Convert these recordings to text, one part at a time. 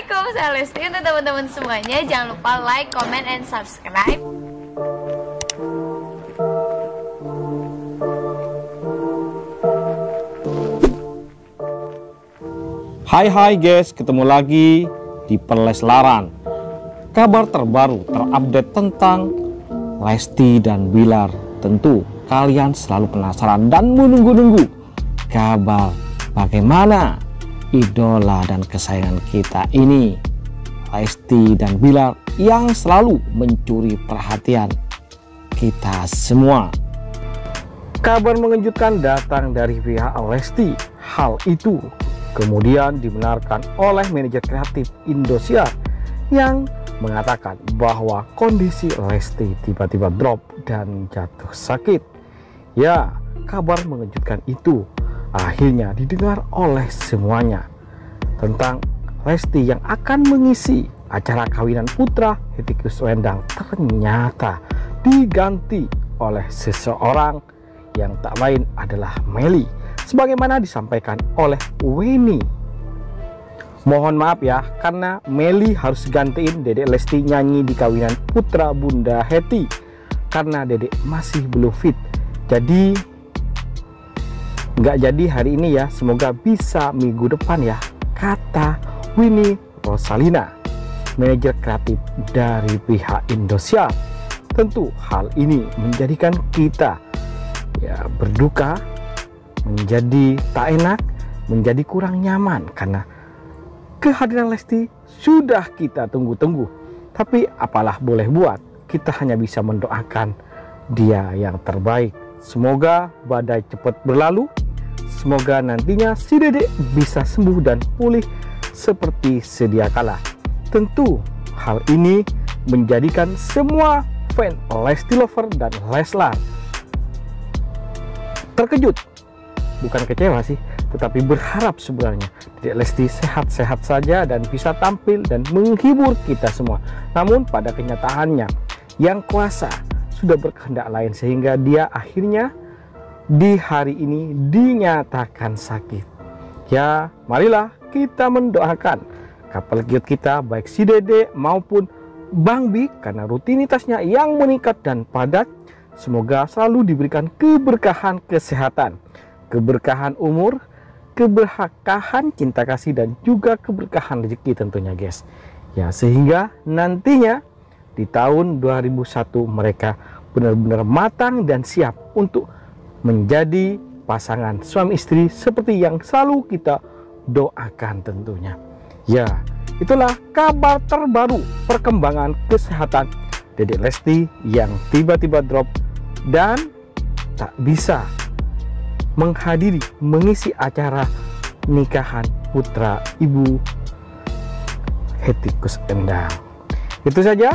Assalamualaikum, saya Lesti. Untuk teman-teman semuanya, jangan lupa like, comment, and subscribe. Hai guys, ketemu lagi di Perles Laran. Kabar terbaru terupdate tentang Lesti dan Bilar. Tentu kalian selalu penasaran dan menunggu-nunggu kabar bagaimana idola dan kesayangan kita ini, Lesti dan Bilar, yang selalu mencuri perhatian kita semua. Kabar mengejutkan datang dari pihak Lesti. Hal itu kemudian dibenarkan oleh manajer kreatif Indosiar yang mengatakan bahwa kondisi Lesti tiba-tiba drop dan jatuh sakit. Ya, kabar mengejutkan itu akhirnya didengar oleh semuanya tentang Lesti yang akan mengisi acara kawinan putra Hetty Koes Endang ternyata diganti oleh seseorang yang tak lain adalah Meli, sebagaimana disampaikan oleh Winnie. Mohon maaf ya, karena Meli harus gantiin Dedek Lesti nyanyi di kawinan putra Bunda Hetty karena Dedek masih belum fit. Jadi nggak jadi hari ini ya, semoga bisa minggu depan ya, kata Winnie Rosalina, manajer kreatif dari pihak Indosiar. Tentu hal ini menjadikan kita ya berduka, menjadi tak enak, menjadi kurang nyaman karena kehadiran Lesti sudah kita tunggu-tunggu. Tapi apalah boleh buat, kita hanya bisa mendoakan dia yang terbaik. Semoga badai cepat berlalu, semoga nantinya si Dedek bisa sembuh dan pulih seperti sedia kala. Tentu hal ini menjadikan semua fan Lesti Lover dan Leslar terkejut. Bukan kecewa sih, tetapi berharap sebenarnya Dedek Lesti sehat-sehat saja dan bisa tampil dan menghibur kita semua. Namun pada kenyataannya, yang kuasa sudah berkehendak lain, sehingga dia akhirnya di hari ini dinyatakan sakit. Ya, marilah kita mendoakan couple cute kita, baik si Dedek maupun Bang Bi, karena rutinitasnya yang meningkat dan padat. Semoga selalu diberikan keberkahan kesehatan, keberkahan umur, keberkahan cinta kasih, dan juga keberkahan rezeki tentunya guys. Ya, sehingga nantinya di tahun 2001 mereka benar-benar matang dan siap untuk menjadi pasangan suami istri seperti yang selalu kita doakan tentunya. Ya, itulah kabar terbaru perkembangan kesehatan Dedek Lesti yang tiba-tiba drop dan tak bisa menghadiri mengisi acara nikahan putra ibu Hetty Koes Endang. Itu saja.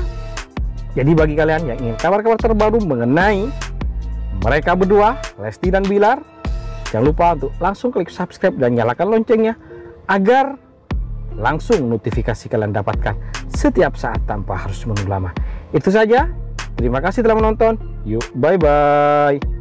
Jadi bagi kalian yang ingin kabar-kabar terbaru mengenai mereka berdua, Lesti dan Bilar, jangan lupa untuk langsung klik subscribe dan nyalakan loncengnya agar langsung notifikasi kalian dapatkan setiap saat tanpa harus menunggu lama. Itu saja. Terima kasih telah menonton. Yuk, bye-bye.